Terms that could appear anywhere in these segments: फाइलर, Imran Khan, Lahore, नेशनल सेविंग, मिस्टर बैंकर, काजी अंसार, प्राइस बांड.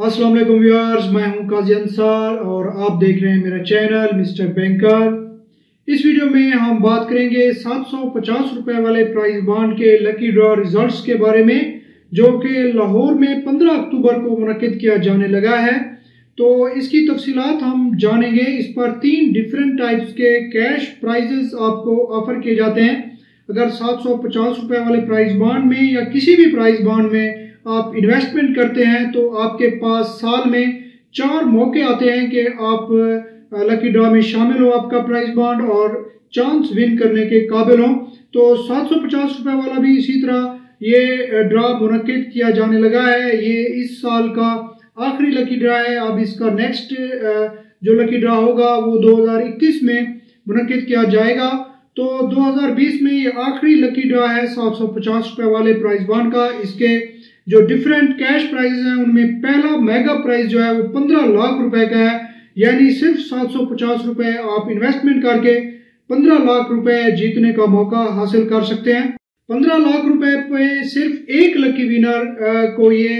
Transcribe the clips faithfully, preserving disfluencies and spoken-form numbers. अस्सलाम वालेकुम व्यूअर्स, मैं हूं काजी अंसार और आप देख रहे हैं मेरा चैनल मिस्टर बैंकर। इस वीडियो में हम बात करेंगे सात सौ पचास रुपये वाले प्राइस बांड के लकी ड्रॉ रिजल्ट्स के बारे में, जो कि लाहौर में पंद्रह अक्टूबर को मुनक्किद किया जाने लगा है। तो इसकी तफसीलात हम जानेंगे। इस पर तीन डिफरेंट टाइप्स के कैश प्राइजेस आपको ऑफर किए जाते हैं। अगर सात सौ पचास रुपये वाले प्राइस बांड में या किसी भी प्राइस बांड में आप इन्वेस्टमेंट करते हैं तो आपके पास साल में चार मौके आते हैं कि आप लकी ड्रॉ में शामिल हो, आपका प्राइस बांड और चांस विन करने के काबिल हो। तो सात सौ पचास रुपये वाला भी इसी तरह ये ड्रा मुनक्किद किया जाने लगा है। ये इस साल का आखिरी लकी ड्रा है। अब इसका नेक्स्ट जो लकी ड्रा होगा वो दो हज़ार इक्कीस में मुनक्किद किया जाएगा। तो दो हज़ार बीस में ये आखिरी लकी ड्रा है सात सौ पचास रुपये वाले प्राइस बांड का। इसके जो डिफरेंट कैश प्राइजेस हैं उनमें पहला मेगा प्राइस जो है वो पंद्रह लाख रुपए का है, यानी सिर्फ सात सौ पचास रुपए आप इन्वेस्टमेंट करके पंद्रह लाख रुपए जीतने का मौका हासिल कर सकते हैं। पंद्रह लाख रुपए पे सिर्फ एक लकी विनर को ये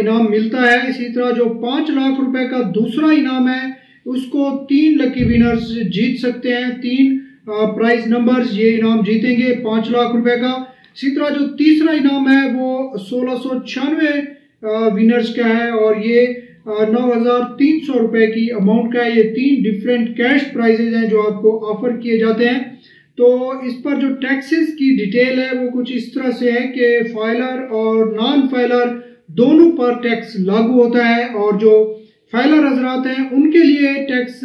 इनाम मिलता है। इसी तरह जो पांच लाख रुपए का दूसरा इनाम है उसको तीन लकी विनर्स जीत सकते हैं। तीन प्राइज नंबर्स ये इनाम जीतेंगे पांच लाख रुपए का। इसी तरह जो तीसरा इनाम है वो सोलह सौ छियानवे विनर्स का है और ये नौ हज़ार तीन सौ रुपये की अमाउंट का है। ये तीन डिफरेंट कैश प्राइजेज हैं जो आपको ऑफर किए जाते हैं। तो इस पर जो टैक्सेस की डिटेल है वो कुछ इस तरह से है कि फाइलर और नॉन फाइलर दोनों पर टैक्स लागू होता है और जो फाइलर हजरात हैं उनके लिए टैक्स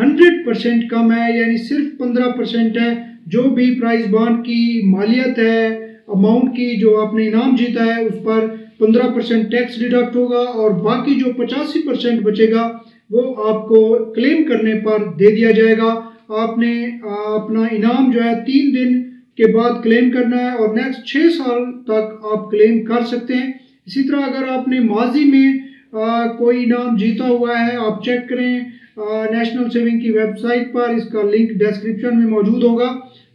हंड्रेड परसेंट कम है, यानी सिर्फ पंद्रह परसेंट है। जो भी प्राइस बांड की मालियत है, अमाउंट की जो आपने इनाम जीता है, उस पर पंद्रह परसेंट टैक्स डिडक्ट होगा और बाकी जो पचासी परसेंट बचेगा वो आपको क्लेम करने पर दे दिया जाएगा। आपने अपना इनाम जो है तीन दिन के बाद क्लेम करना है और नेक्स्ट छः साल तक आप क्लेम कर सकते हैं। इसी तरह अगर आपने माजी में आ, कोई इनाम जीता हुआ है, आप चेक करें नेशनल सेविंग की वेबसाइट पर, इसका लिंक डिस्क्रिप्शन में मौजूद होगा।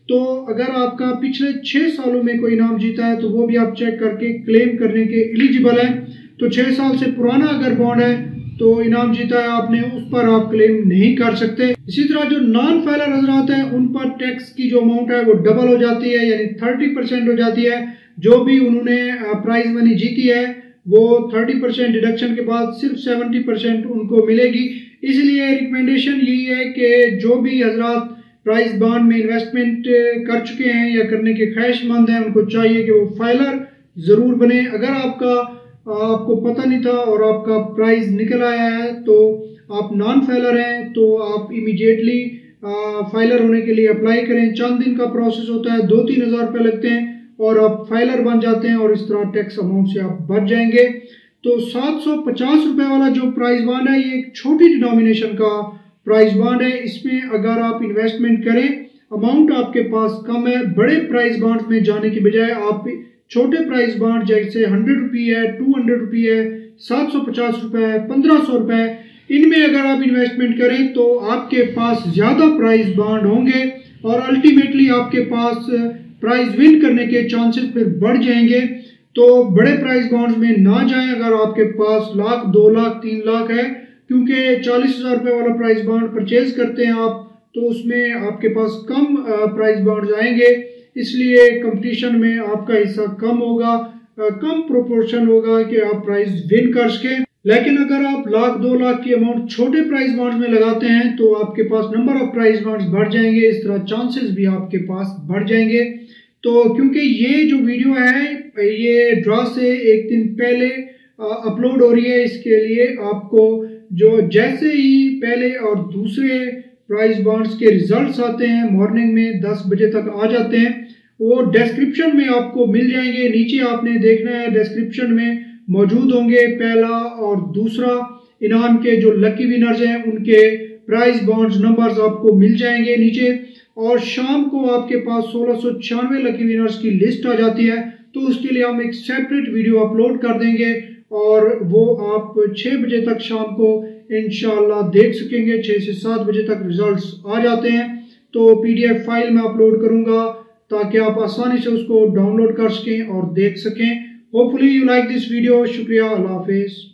तो अगर आपका पिछले छः सालों में कोई इनाम जीता है तो वो भी आप चेक करके क्लेम करने के एलिजिबल है। तो छः साल से पुराना अगर बॉन्ड है तो इनाम जीता है आपने, उस पर आप क्लेम नहीं कर सकते। इसी तरह जो नॉन फाइलर हजरात हैं उन पर टैक्स की जो अमाउंट है वो डबल हो जाती है, यानी थर्टी परसेंट हो जाती है। जो भी उन्होंने प्राइज मनी जीती है वो थर्टी परसेंट डिडक्शन के बाद सिर्फ सेवेंटी परसेंट उनको मिलेगी। इसलिए रिकमेंडेशन यही है कि जो भी हजरात प्राइस बांड में इन्वेस्टमेंट कर चुके हैं या करने के ख्वाहिशमंद हैं उनको चाहिए कि वो फाइलर ज़रूर बने। अगर आपका आपको पता नहीं था और आपका प्राइस निकल आया है तो आप नॉन फाइलर हैं तो आप इमीडिएटली फाइलर होने के लिए अप्लाई करें। चंद दिन का प्रोसेस होता है, दो तीन हज़ार रुपये लगते हैं और आप फाइलर बन जाते हैं और इस तरह टैक्स अमाउंट से आप बच जाएंगे। तो सात सौ पचास रुपये वाला जो प्राइस बांड है ये एक छोटी डिनोमिनेशन का प्राइस बांड है। इसमें अगर आप इन्वेस्टमेंट करें, अमाउंट आपके पास कम है। बड़े प्राइस बांड में जाने की बजाय आप छोटे प्राइस बांड जैसे हंड्रेड रुपये है, टू हंड्रेड रुपये है, सात सौ पचास रुपये है, पंद्रह सौ रुपये है, इनमें अगर आप इन्वेस्टमेंट करें तो आपके पास ज़्यादा प्राइस बांड होंगे और अल्टीमेटली आपके पास प्राइज विन करने के चांसेस फिर बढ़ जाएंगे। तो बड़े प्राइस बांड्स में ना जाएं अगर आपके पास लाख, दो लाख, तीन लाख है, क्योंकि चालीस हज़ार रुपये वाला प्राइस बांड परचेज करते हैं आप तो उसमें आपके पास कम प्राइस बांड्स आएंगे। इसलिए कंपटीशन में आपका हिस्सा कम होगा, कम प्रोपोर्शन होगा कि आप प्राइस विन कर सकें। लेकिन अगर आप लाख, दो लाख की अमाउंट छोटे प्राइस बांड्स में लगाते हैं तो आपके पास नंबर ऑफ प्राइस बांड्स बढ़ जाएंगे, इस तरह चांसेस भी आपके पास बढ़ जाएंगे। तो क्योंकि ये जो वीडियो है ये ड्रा से एक दिन पहले अपलोड हो रही है, इसके लिए आपको जो जैसे ही पहले और दूसरे प्राइस बांड्स के रिजल्ट्स आते हैं मॉर्निंग में दस बजे तक आ जाते हैं, वो डिस्क्रिप्शन में आपको मिल जाएंगे। नीचे आपने देखना है डिस्क्रिप्शन में मौजूद होंगे पहला और दूसरा इनाम के जो लकी विनर्स हैं उनके प्राइस बांड्स नंबर्स आपको मिल जाएंगे नीचे। और शाम को आपके पास सोलह सौ छियानवे लकी विनर्स की लिस्ट आ जाती है, तो उसके लिए हम एक सेपरेट वीडियो अपलोड कर देंगे और वो आप छः बजे तक शाम को इंशाल्लाह देख सकेंगे। छः से सात बजे तक रिजल्ट्स आ जाते हैं तो पीडीएफ फाइल में अपलोड करूंगा ताकि आप आसानी से उसको डाउनलोड कर सकें और देख सकें। Hopefully you like this video. शुक्रिया, अल्लाह हाफिज़।